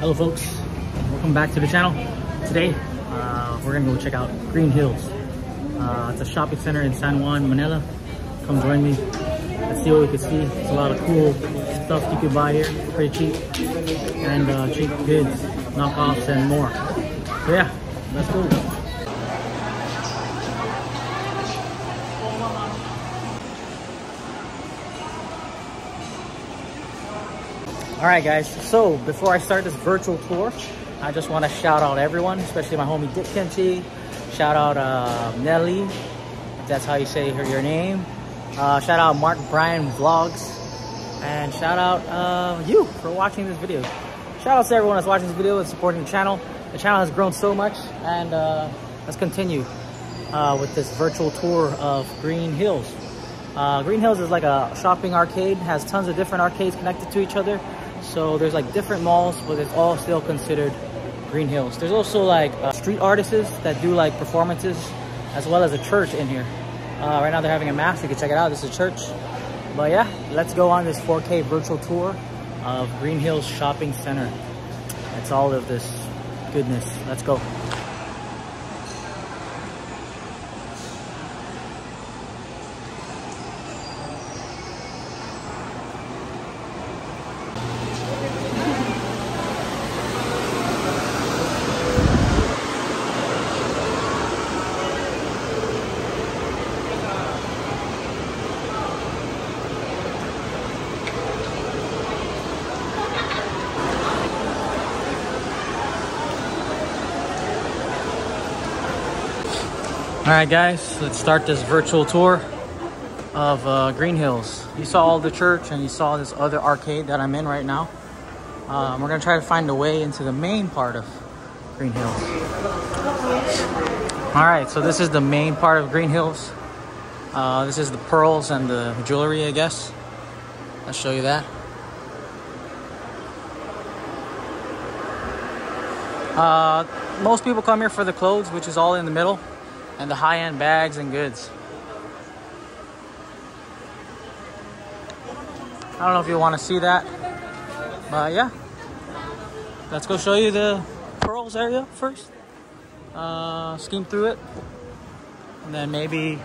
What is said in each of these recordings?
Hello folks, welcome back to the channel. Today we're gonna go check out Green Hills. It's a shopping center in San Juan, Manila. Come join me. Let's see what we can see. It's a lot of cool stuff you can buy here, pretty cheap, and cheap goods, knockoffs and more. So yeah, let's go. Alright guys, so before I start this virtual tour, I just want to shout out everyone, especially my homie Dick Kenti. Shout out Nelly, if that's how you say your name. Shout out Mark Brian Vlogs. And shout out you for watching this video. Shout out to everyone that's watching this video and supporting the channel. The channel has grown so much, and let's continue with this virtual tour of Green Hills. Green Hills is like a shopping arcade, has tons of different arcades connected to each other. So there's like different malls, but it's all still considered Green Hills. There's also like street artists that do like performances, as well as a church in here. Right now they're having a mass, you can check it out, this is a church. But yeah, let's go on this 4K virtual tour of Green Hills Shopping Center. That's all of this goodness, let's go. Alright guys, let's start this virtual tour of Green Hills. You saw all the church and you saw this other arcade that I'm in right now. We're going to try to find a way into the main part of Green Hills. Alright, so this is the main part of Green Hills. This is the pearls and the jewelry, I guess. I'll show you that. Most people come here for the clothes, which is all in the middle. And the high-end bags and goods. I don't know if you want to see that, but yeah. Let's go show you the pearls area first. Skim through it. And then maybe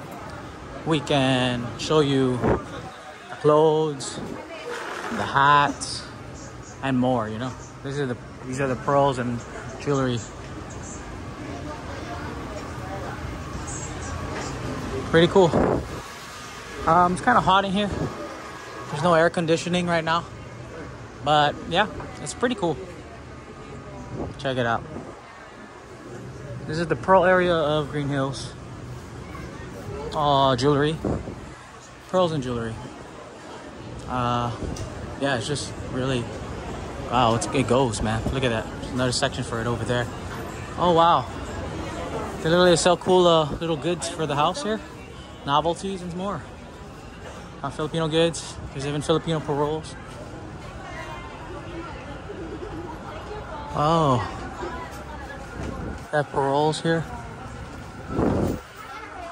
we can show you the clothes, the hats, and more, you know. These are the pearls and jewelry. Pretty cool. It's kind of hot in here. There's no air conditioning right now. But yeah, it's pretty cool. Check it out. This is the pearl area of Green Hills. Jewelry. Pearls and jewelry. Yeah, it's just really... Wow, it goes, man. Look at that. There's another section for it over there. Oh, wow. They literally sell cool little goods for the house here. Novelties and more. Filipino goods. There's even Filipino paroles. Oh. They have paroles here.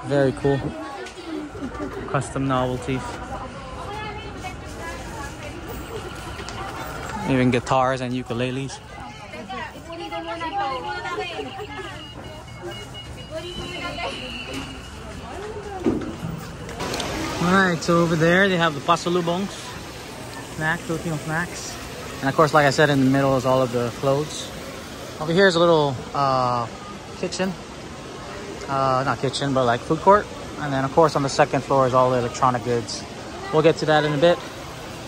Very cool. Custom novelties. Even guitars and ukuleles. Alright, so over there they have the pasalubongs, snacks, Filipino snacks. And of course, like I said, in the middle is all of the clothes. Over here is a little kitchen. Not kitchen, but like food court. And then of course on the second floor is all the electronic goods. We'll get to that in a bit.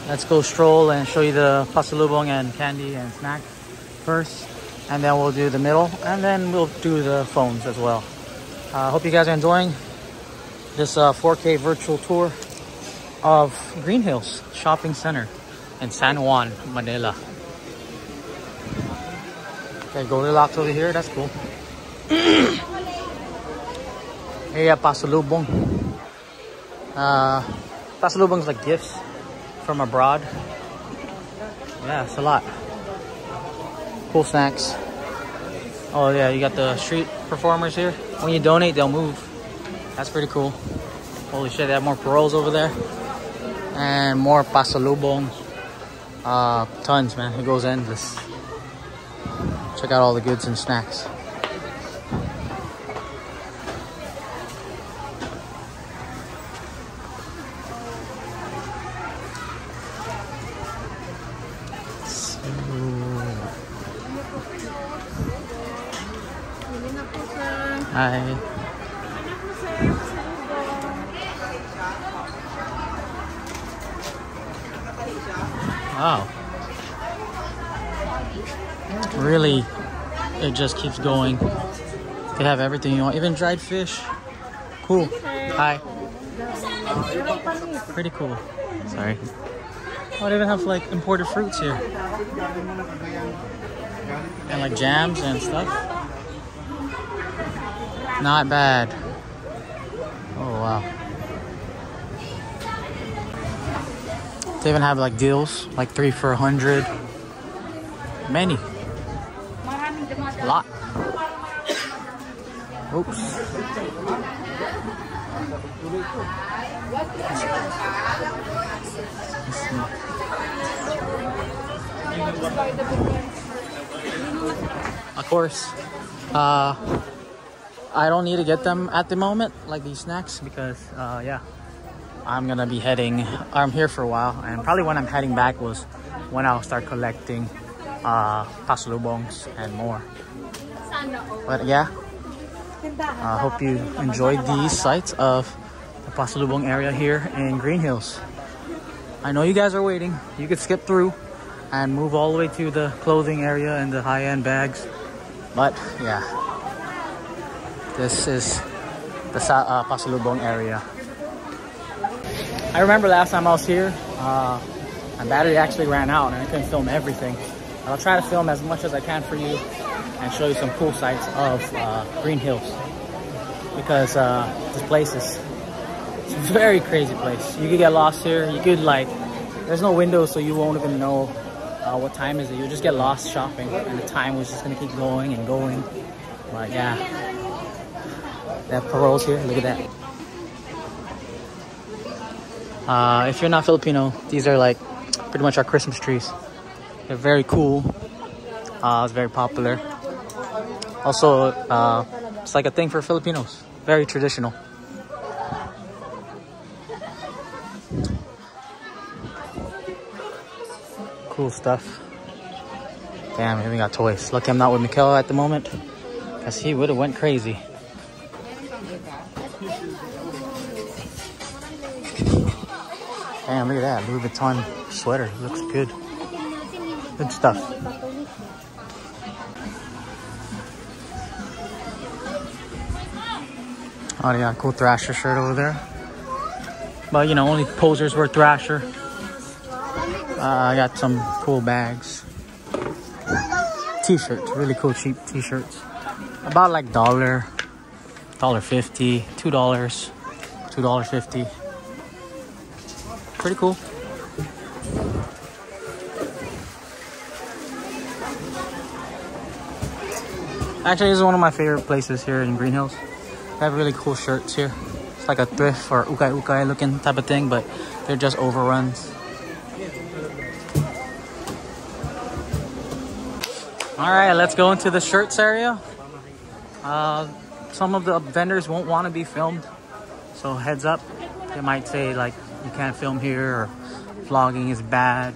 Let's go stroll and show you the pasalubong and candy and snack first. And then we'll do the middle. And then we'll do the phones as well. Hope you guys are enjoying this 4K virtual tour of Green Hills Shopping Center in San Juan, Manila. Okay, Goldilocks over here, that's cool. Here, pasalubong. Pasalubong is like gifts from abroad. Yeah, it's a lot. Cool snacks. Oh yeah, you got the street performers here. When you donate, they'll move. That's pretty cool. Holy shit, they have more paroles over there. And more pasalubong. Tons, man. It goes endless. Check out all the goods and snacks. Hi. Wow. Really, it just keeps going. You can have everything you want, even dried fish. Cool. Hi. Pretty cool. Sorry. Oh, they even have like imported fruits here. And like jams and stuff. Not bad. Oh wow. They even have like deals, like 3 for $100. Many. A lot. Oops. Of course. I don't need to get them at the moment, like these snacks, because yeah, I'm gonna be heading, I'm here for a while, and probably when I'm heading back was when I'll start collecting pasalubongs and more. But yeah, I hope you enjoyed these sights of the pasalubong area here in Green Hills. I know you guys are waiting. You could skip through and move all the way to the clothing area and the high-end bags, but yeah. This is the pasalubong area. I remember last time I was here, my battery actually ran out and I couldn't film everything. But I'll try to film as much as I can for you and show you some cool sights of Green Hills. Because this place is, it's a very crazy place. You could get lost here. You could like, there's no windows, so you won't even know what time is it. You'll just get lost shopping and the time was just gonna keep going and going. But yeah. They have paroles here, look at that. If you're not Filipino, these are like pretty much our Christmas trees. They're very cool. It's very popular. Also, it's like a thing for Filipinos. Very traditional. Cool stuff. Damn, here we got toys. Lucky I'm not with Mikel at the moment, because he would have went crazy. Damn, look at that Louis Vuitton sweater. Looks good. Good stuff. Oh, they got a cool Thrasher shirt over there. But you know, only posers wear Thrasher. I got some cool bags. T-shirts, really cool cheap T-shirts. About like $1.50, $2, $2.50. Pretty cool. Actually, this is one of my favorite places here in Green Hills. They have really cool shirts here. It's like a thrift or ukay-ukay looking type of thing, but they're just overruns. All right, let's go into the shirts area. Some of the vendors won't want to be filmed, so heads up. They might say like, you can't film here, or vlogging is bad.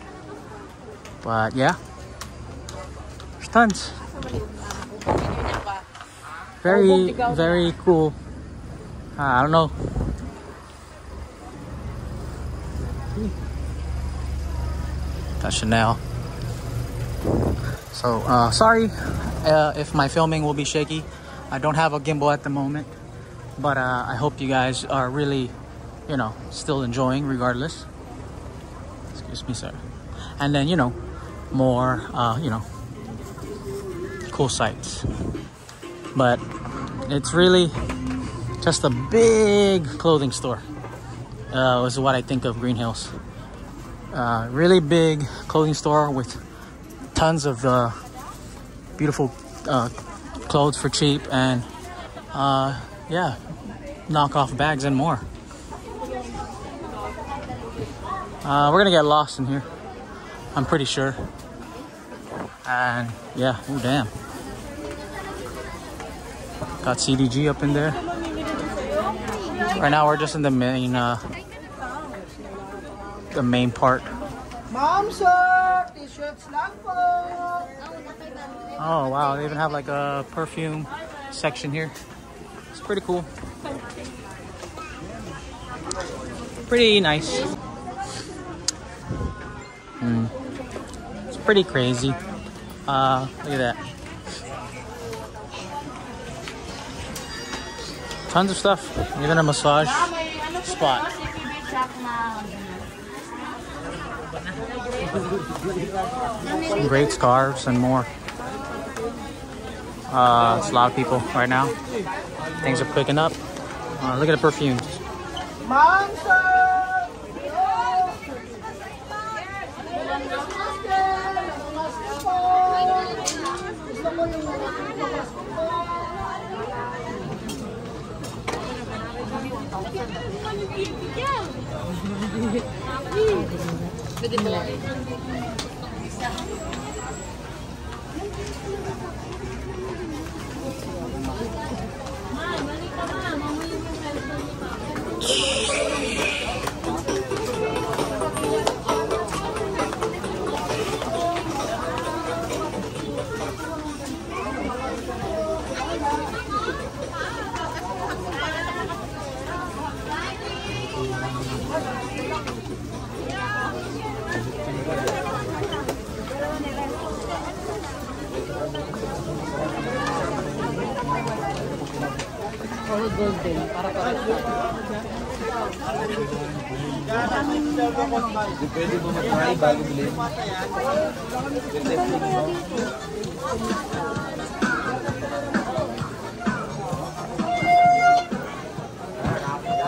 But yeah, there's tons. Very, very cool. I don't know. Got Chanel. So sorry if my filming will be shaky. I don't have a gimbal at the moment, but I hope you guys are really, you know, still enjoying regardless. Excuse me, sir. And then, you know, more, you know, cool sights. But it's really just a big clothing store, is what I think of Green Hills. Really big clothing store with tons of beautiful clothes for cheap and, yeah, knockoff bags and more. We're gonna get lost in here, I'm pretty sure. And yeah, oh damn, Got CDG up in there. Right now we're just in the main part. Mom, sir, t-shirts lang po. Oh wow, they even have like a perfume section here. It's pretty cool. Pretty nice. It's pretty crazy. Look at that. Tons of stuff, even a massage spot. Great scarves and more. It's a lot of people right now. Things are picking up. Look at the perfumes.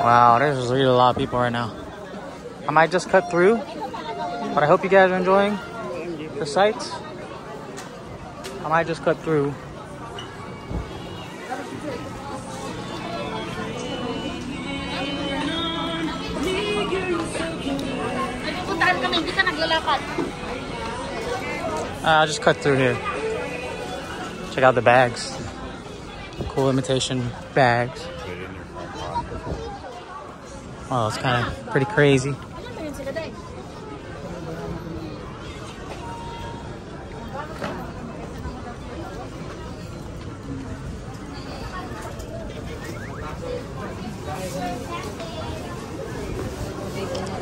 Wow, there's really a lot of people right now. I might just cut through, but I hope you guys are enjoying the sights. I might just cut through. I'll just cut through here. Check out the bags. Cool imitation bags. Wow, it's kind of pretty crazy.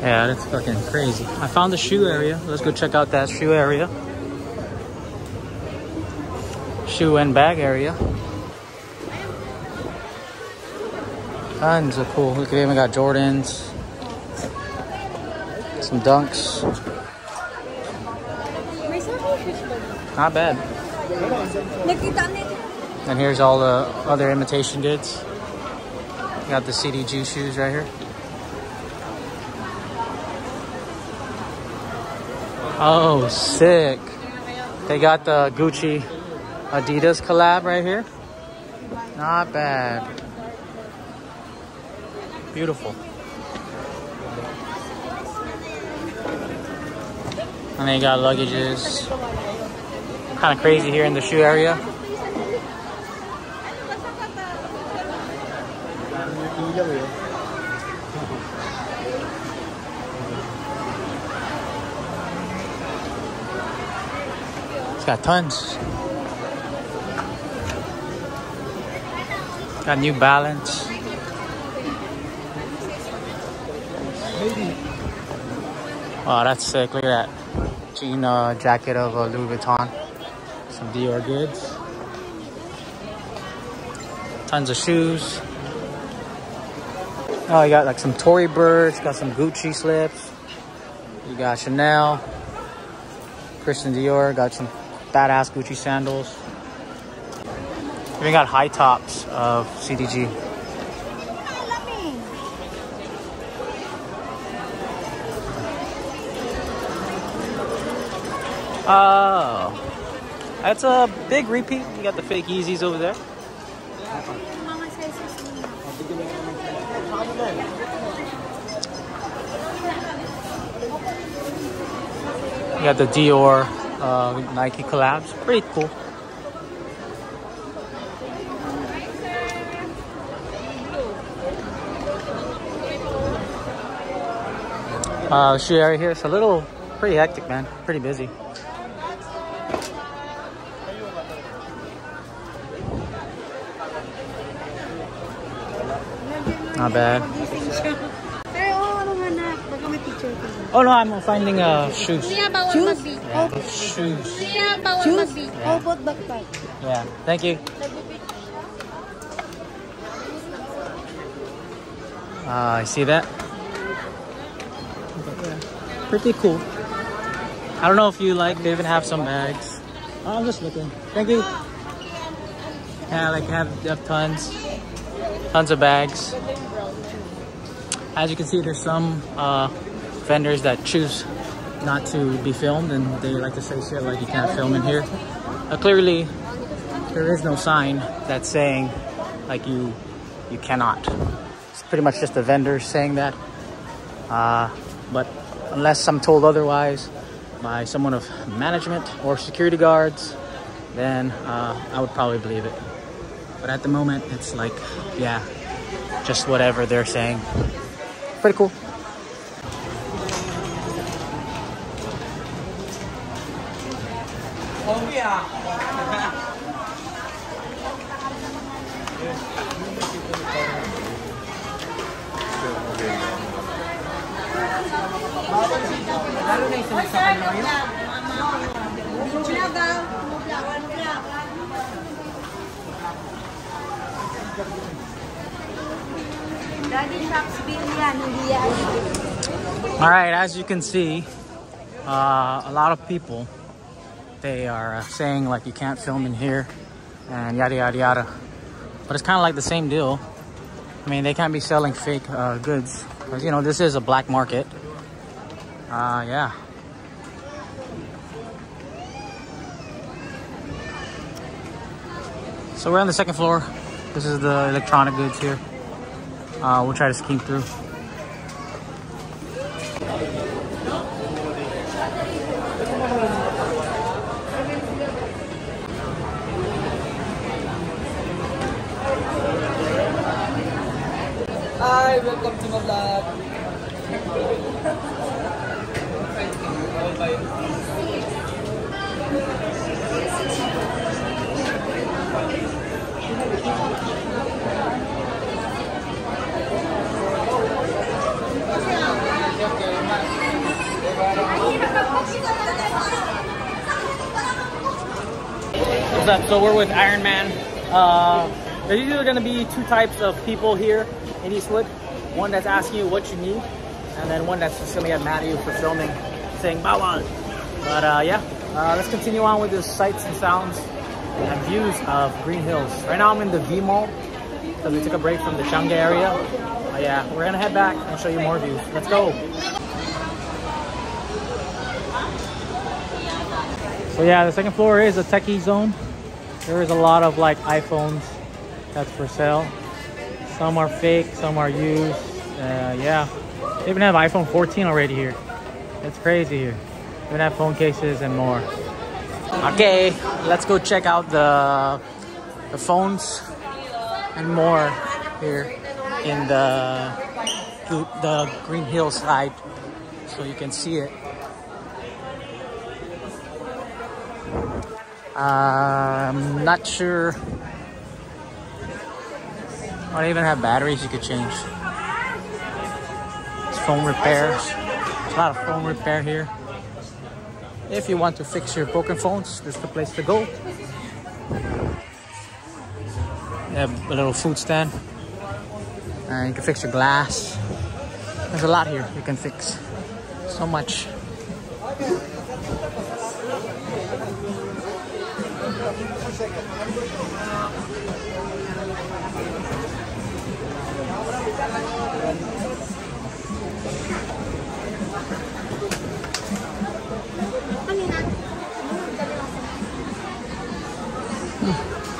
Yeah, that's fucking crazy. I found the shoe area. Let's go check out that shoe area. Shoe and bag area. Tons of cool. Look, we even got Jordans. Some Dunks. Not bad. And here's all the other imitation goods. Got the CDG shoes right here. Oh, sick. They got the Gucci Adidas collab right here. Not bad. Beautiful. And they got luggages. Kind of crazy here in the shoe area. It's got tons. Got New Balance. Wow, that's sick. Look at that. Jean jacket of Louis Vuitton. Some Dior goods. Tons of shoes. Oh, you got like some Tory Burch. Got some Gucci slips. You got Chanel. Christian Dior. Got some badass Gucci sandals. We got high tops of CDG. Oh, that's a big repeat. You got the fake Yeezys over there. You got the Dior Nike collabs. Pretty cool. shoe area here. It's a little pretty hectic, man. Pretty busy. Not bad. Oh no, I'm finding shoes. Shoes? Yeah. Shoes. Shoes? Yeah. Yeah. Thank you. I see that. Pretty cool. I don't know if you like, they even have some bags. Oh, I'm just looking. Thank you. Yeah, like have tons of bags. As you can see, there's some vendors that choose not to be filmed, and they like to say shit like you can't film in here. Clearly, there is no sign that's saying like you cannot. It's pretty much just the vendors saying that. But unless I'm told otherwise by someone of management or security guards, then I would probably believe it. But at the moment, it's like, yeah, just whatever they're saying. Pretty cool. All right, as you can see, a lot of people, they are saying like you can't film in here and yada yada yada, but it's kind of like the same deal. I mean, they can't be selling fake goods because, you know, this is a black market. Yeah. So we're on the second floor. This is the electronic goods here. We'll try to skim through. Hi, welcome to my vlog. What's up? So we're with Iron Man. There's usually going to be two types of people here in Eastwood. One that's asking you what you need, and then one that's just going to get mad at you for filming, saying bawal. But yeah, let's continue on with the sights and sounds and views of Green Hills. Right now I'm in the V Mall, so we took a break from the Changi area. Yeah, we're going to head back and show you more views. Let's go. So yeah, the second floor is a techie zone. There is a lot of like iPhones that's for sale. Some are fake, some are used. Yeah, they even have iPhone 14 already here. It's crazy here. They even have phone cases and more. Okay, let's go check out the phones and more here in the Green Hills side, so you can see it. I'm not sure. I don't even have batteries you could change. It's phone repair. There's a lot of phone repair here. If you want to fix your broken phones, this is the place to go. They have a little food stand. And you can fix your glass. There's a lot here you can fix. So much.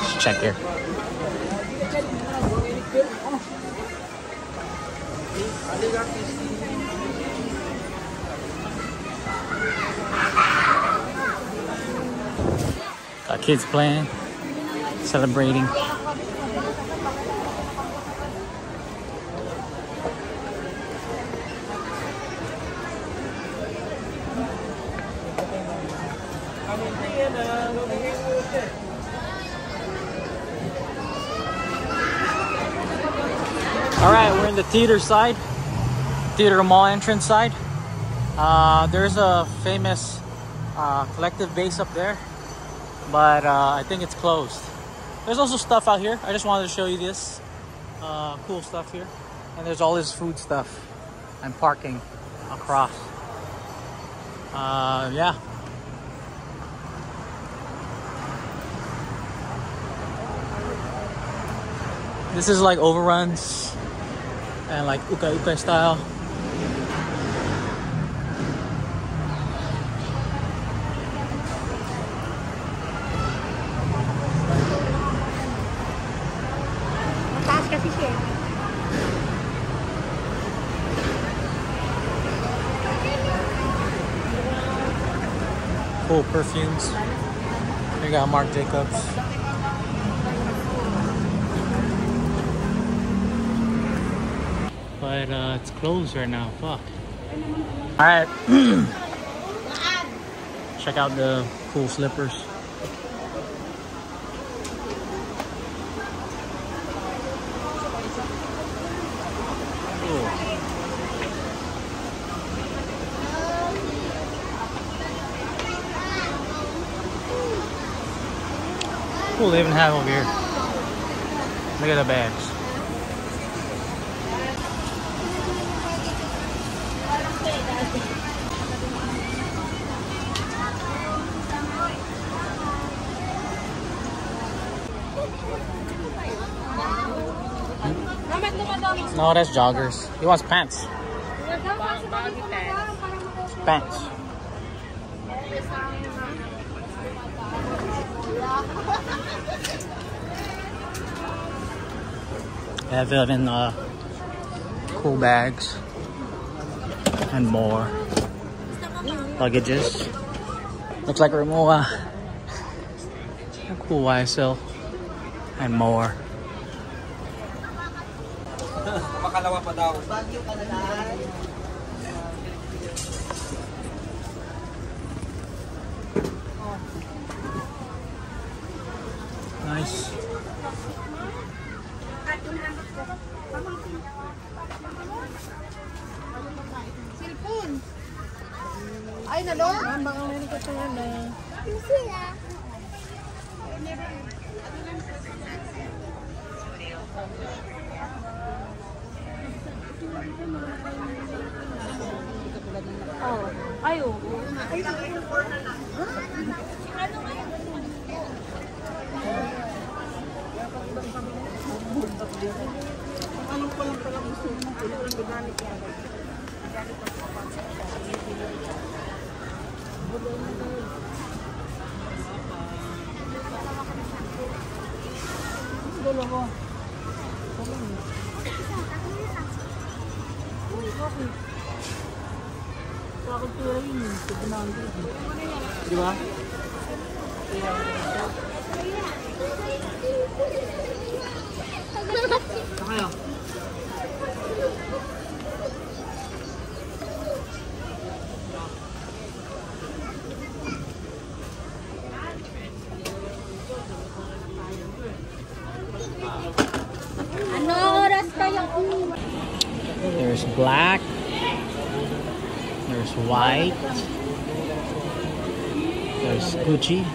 Let's check here. Got kids playing, celebrating. All right, we're in the theater side, theater mall entrance side. There's a famous collective base up there, but I think it's closed. There's also stuff out here. I just wanted to show you this cool stuff here. And there's all this food stuff and parking across. Yeah. This is like overruns and like Uka Uka style. Cool perfumes. We got Marc Jacobs. But it's closed right now. Fuck. All right. Check out the cool slippers. Cool, they even have over here. Look at the bags. Hmm? No, that's joggers. He wants pants. Pants. They have it in cool bags and more luggages. Looks like Ramoa. Cool YSL and more. Nice. There's black, there's white, there's Gucci.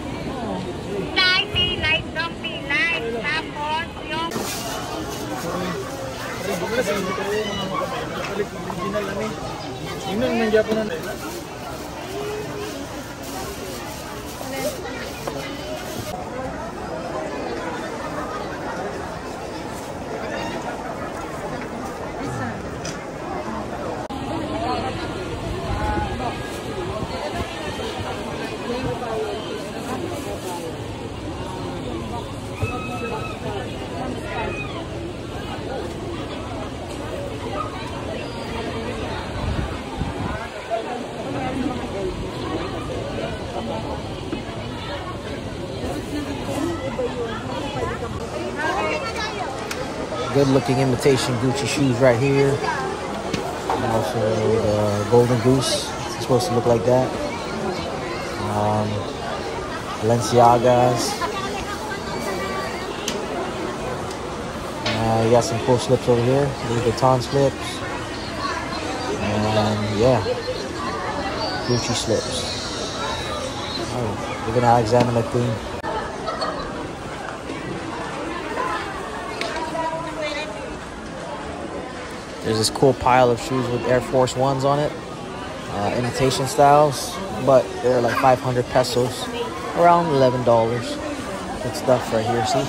Good looking imitation Gucci shoes right here. And also the Golden Goose. It's supposed to look like that. Balenciagas. You got some cool slips over here, Louis Vuitton slips, and yeah, Gucci slips. Oh, look at Alexander McQueen. There's this cool pile of shoes with Air Force Ones on it, imitation styles, but they're like 500 pesos, around $11. Good stuff right here, see?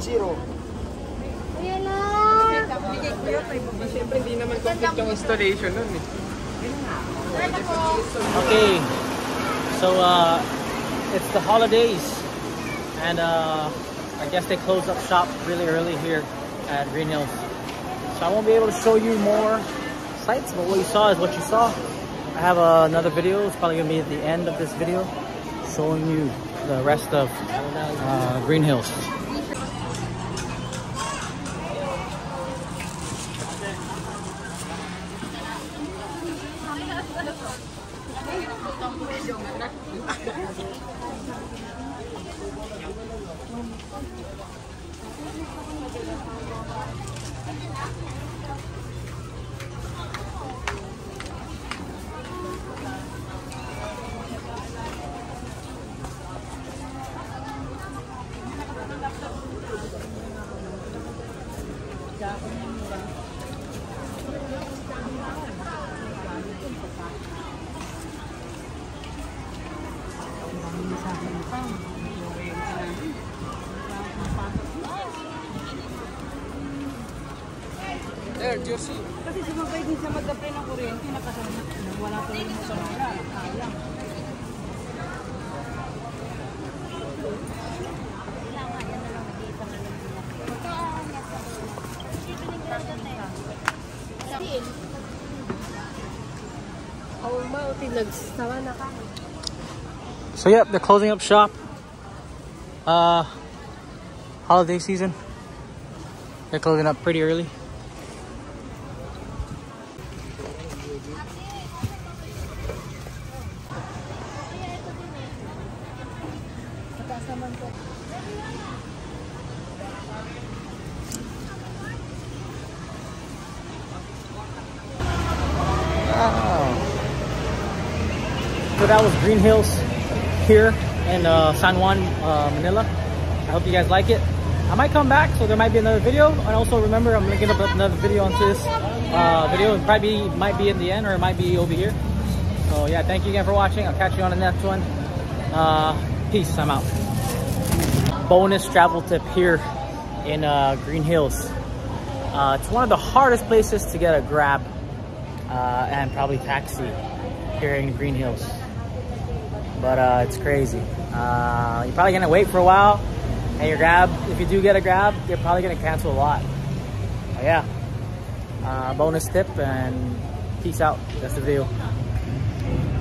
Zero. Ayan na! Siyempre, hindi naman complete yung installation nun eh. Okay, so it's the holidays and I guess they closed up shop really early here at Green Hills. So I won't be able to show you more sites, but what you saw is what you saw. I have another video, it's probably going to be at the end of this video, showing you the rest of Green Hills. So yep, they're closing up shop. Holiday season. They're closing up pretty early. So that was Green Hills here in San Juan, Manila. I hope you guys like it. I might come back, so there might be another video. And also remember, I'm linking up another video onto this video. It probably might be in the end, or it might be over here. So yeah, thank you again for watching. I'll catch you on the next one. Peace, I'm out. Bonus travel tip here in Green Hills. It's one of the hardest places to get a Grab and probably taxi here in Green Hills. But it's crazy. You're probably gonna wait for a while, and your Grab, if you do get a Grab, you're probably gonna cancel a lot. But yeah, bonus tip, and peace out. That's the video.